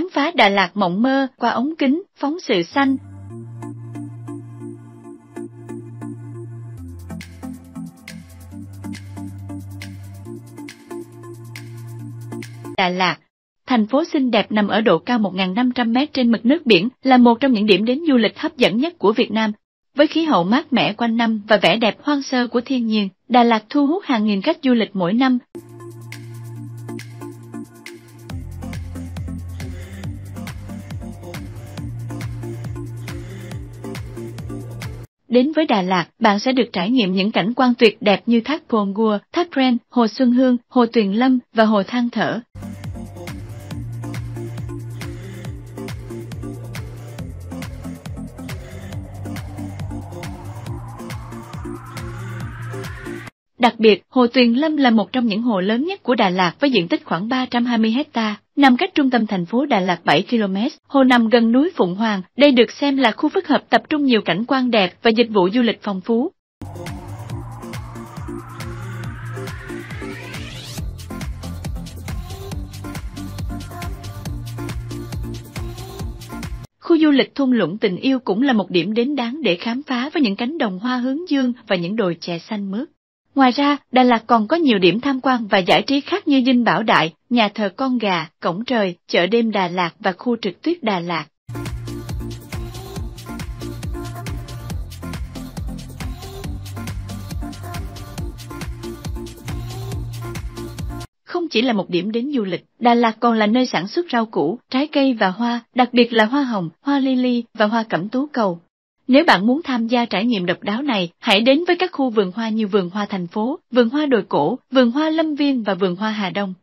khám phá Đà Lạt mộng mơ qua ống kính Phóng Sự Xanh. Đà Lạt, thành phố xinh đẹp nằm ở độ cao 1.500 m trên mực nước biển, là một trong những điểm đến du lịch hấp dẫn nhất của Việt Nam. Với khí hậu mát mẻ quanh năm và vẻ đẹp hoang sơ của thiên nhiên, Đà Lạt thu hút hàng nghìn khách du lịch mỗi năm. Đến với Đà Lạt, bạn sẽ được trải nghiệm những cảnh quan tuyệt đẹp như thác Pongour, thác Prenn, hồ Xuân Hương, hồ Tuyền Lâm và hồ Than Thở. Đặc biệt, hồ Tuyền Lâm là một trong những hồ lớn nhất của Đà Lạt với diện tích khoảng 320 hectare, nằm cách trung tâm thành phố Đà Lạt 7 km, hồ nằm gần núi Phụng Hoàng, đây được xem là khu phức hợp tập trung nhiều cảnh quan đẹp và dịch vụ du lịch phong phú. Khu du lịch Thung lũng Tình Yêu cũng là một điểm đến đáng để khám phá với những cánh đồng hoa hướng dương và những đồi chè xanh mướt. Ngoài ra, Đà Lạt còn có nhiều điểm tham quan và giải trí khác như dinh Bảo Đại, Nhà thờ Con Gà, Cổng Trời, Chợ Đêm Đà Lạt và Khu Trượt Tuyết Đà Lạt. Không chỉ là một điểm đến du lịch, Đà Lạt còn là nơi sản xuất rau củ, trái cây và hoa, đặc biệt là hoa hồng, hoa lily và hoa cẩm tú cầu. Nếu bạn muốn tham gia trải nghiệm độc đáo này, hãy đến với các khu vườn hoa như vườn hoa thành phố, vườn hoa đồi cổ, vườn hoa Lâm Viên và vườn hoa Hà Đông.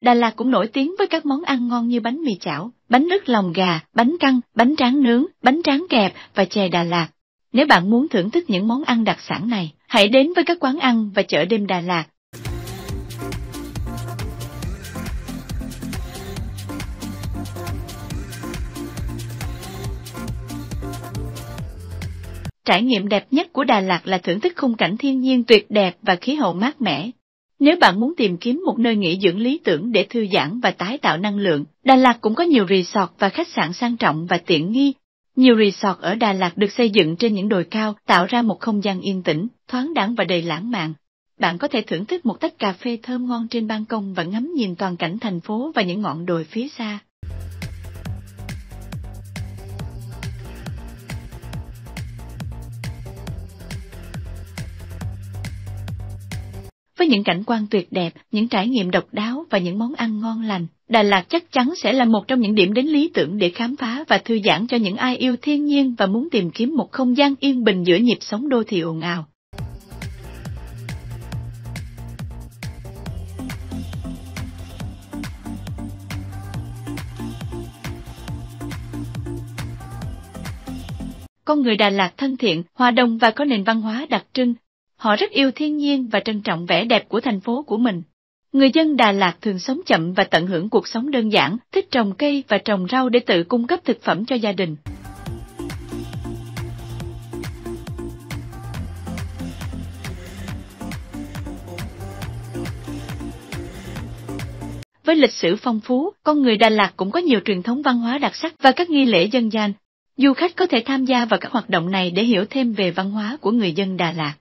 Đà Lạt cũng nổi tiếng với các món ăn ngon như bánh mì chảo, bánh ướt lòng gà, bánh căn, bánh tráng nướng, bánh tráng kẹp và chè Đà Lạt. Nếu bạn muốn thưởng thức những món ăn đặc sản này, hãy đến với các quán ăn và chợ đêm Đà Lạt. Trải nghiệm đẹp nhất của Đà Lạt là thưởng thức khung cảnh thiên nhiên tuyệt đẹp và khí hậu mát mẻ. Nếu bạn muốn tìm kiếm một nơi nghỉ dưỡng lý tưởng để thư giãn và tái tạo năng lượng, Đà Lạt cũng có nhiều resort và khách sạn sang trọng và tiện nghi. Nhiều resort ở Đà Lạt được xây dựng trên những đồi cao, tạo ra một không gian yên tĩnh, thoáng đãng và đầy lãng mạn. Bạn có thể thưởng thức một tách cà phê thơm ngon trên ban công và ngắm nhìn toàn cảnh thành phố và những ngọn đồi phía xa. Với những cảnh quan tuyệt đẹp, những trải nghiệm độc đáo và những món ăn ngon lành, Đà Lạt chắc chắn sẽ là một trong những điểm đến lý tưởng để khám phá và thư giãn cho những ai yêu thiên nhiên và muốn tìm kiếm một không gian yên bình giữa nhịp sống đô thị ồn ào. Con người Đà Lạt thân thiện, hòa đồng và có nền văn hóa đặc trưng. Họ rất yêu thiên nhiên và trân trọng vẻ đẹp của thành phố của mình. Người dân Đà Lạt thường sống chậm và tận hưởng cuộc sống đơn giản, thích trồng cây và trồng rau để tự cung cấp thực phẩm cho gia đình. Với lịch sử phong phú, con người Đà Lạt cũng có nhiều truyền thống văn hóa đặc sắc và các nghi lễ dân gian. Du khách có thể tham gia vào các hoạt động này để hiểu thêm về văn hóa của người dân Đà Lạt.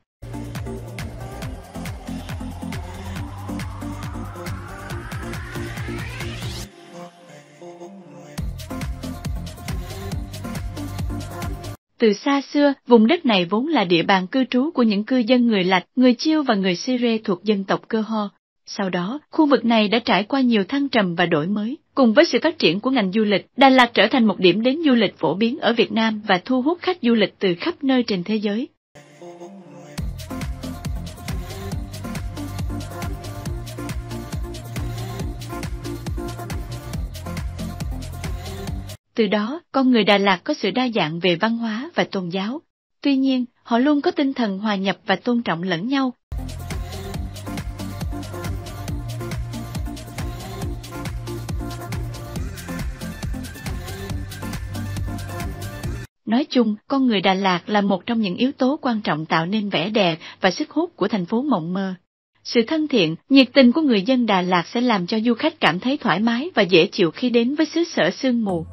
Từ xa xưa, vùng đất này vốn là địa bàn cư trú của những cư dân người Lạch, người Chiêu và người Syria thuộc dân tộc Cơ Ho. Sau đó, khu vực này đã trải qua nhiều thăng trầm và đổi mới. Cùng với sự phát triển của ngành du lịch, Đà Lạt trở thành một điểm đến du lịch phổ biến ở Việt Nam và thu hút khách du lịch từ khắp nơi trên thế giới. Từ đó, con người Đà Lạt có sự đa dạng về văn hóa và tôn giáo. Tuy nhiên, họ luôn có tinh thần hòa nhập và tôn trọng lẫn nhau. Nói chung, con người Đà Lạt là một trong những yếu tố quan trọng tạo nên vẻ đẹp và sức hút của thành phố mộng mơ. Sự thân thiện, nhiệt tình của người dân Đà Lạt sẽ làm cho du khách cảm thấy thoải mái và dễ chịu khi đến với xứ sở sương mù.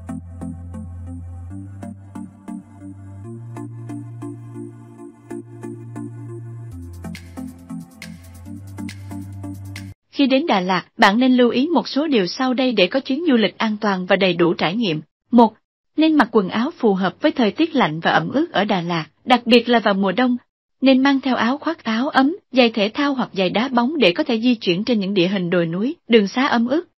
Khi đến Đà Lạt, bạn nên lưu ý một số điều sau đây để có chuyến du lịch an toàn và đầy đủ trải nghiệm. 1. Nên mặc quần áo phù hợp với thời tiết lạnh và ẩm ướt ở Đà Lạt, đặc biệt là vào mùa đông. Nên mang theo áo khoác, áo ấm, giày thể thao hoặc giày đá bóng để có thể di chuyển trên những địa hình đồi núi, đường xá ẩm ướt.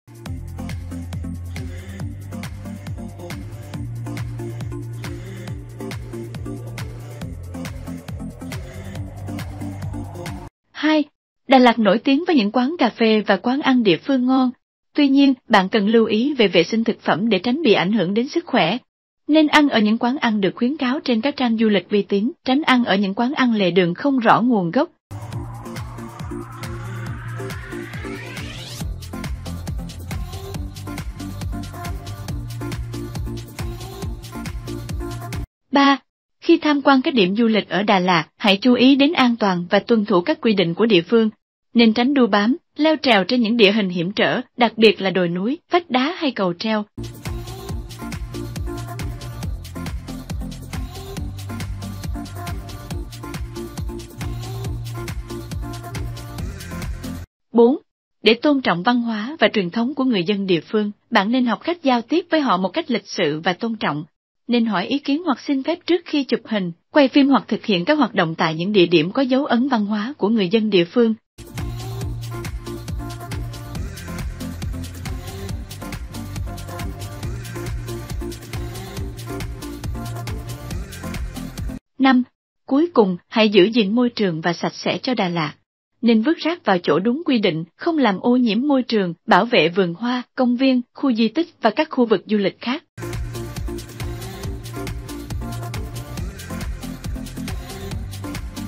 2. Đà Lạt nổi tiếng với những quán cà phê và quán ăn địa phương ngon. Tuy nhiên, bạn cần lưu ý về vệ sinh thực phẩm để tránh bị ảnh hưởng đến sức khỏe. Nên ăn ở những quán ăn được khuyến cáo trên các trang du lịch uy tín, tránh ăn ở những quán ăn lề đường không rõ nguồn gốc. 3. Khi tham quan các điểm du lịch ở Đà Lạt, hãy chú ý đến an toàn và tuân thủ các quy định của địa phương. Nên tránh đu bám, leo trèo trên những địa hình hiểm trở, đặc biệt là đồi núi, vách đá hay cầu treo. 4. Để tôn trọng văn hóa và truyền thống của người dân địa phương, bạn nên học cách giao tiếp với họ một cách lịch sự và tôn trọng. Nên hỏi ý kiến hoặc xin phép trước khi chụp hình, quay phim hoặc thực hiện các hoạt động tại những địa điểm có dấu ấn văn hóa của người dân địa phương. 5. Cuối cùng, hãy giữ gìn môi trường và sạch sẽ cho Đà Lạt. Nên vứt rác vào chỗ đúng quy định, không làm ô nhiễm môi trường, bảo vệ vườn hoa, công viên, khu di tích và các khu vực du lịch khác. 6.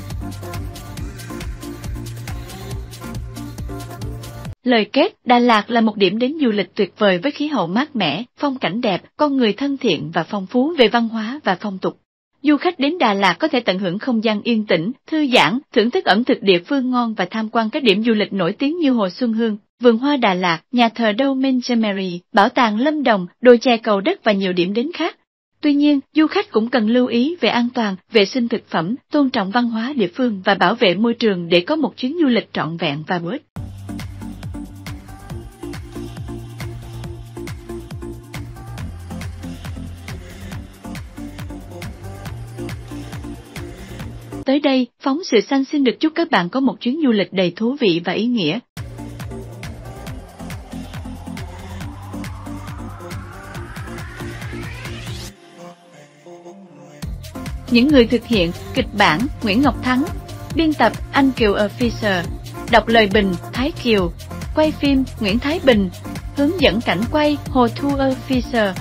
Lời kết, Đà Lạt là một điểm đến du lịch tuyệt vời với khí hậu mát mẻ, phong cảnh đẹp, con người thân thiện và phong phú về văn hóa và phong tục. Du khách đến Đà Lạt có thể tận hưởng không gian yên tĩnh, thư giãn, thưởng thức ẩm thực địa phương ngon và tham quan các điểm du lịch nổi tiếng như Hồ Xuân Hương, Vườn Hoa Đà Lạt, Nhà thờ Domaine de Marie, Bảo tàng Lâm Đồng, đồi chè Cầu Đất và nhiều điểm đến khác. Tuy nhiên, du khách cũng cần lưu ý về an toàn, vệ sinh thực phẩm, tôn trọng văn hóa địa phương và bảo vệ môi trường để có một chuyến du lịch trọn vẹn và bổ ích. Tới đây, Phóng Sự Xanh xin được chúc các bạn có một chuyến du lịch đầy thú vị và ý nghĩa. Những người thực hiện, kịch bản Nguyễn Ngọc Thắng, biên tập Anh Kiều Officer, đọc lời bình Thái Kiều, quay phim Nguyễn Thái Bình, hướng dẫn cảnh quay Hồ Thu Officer.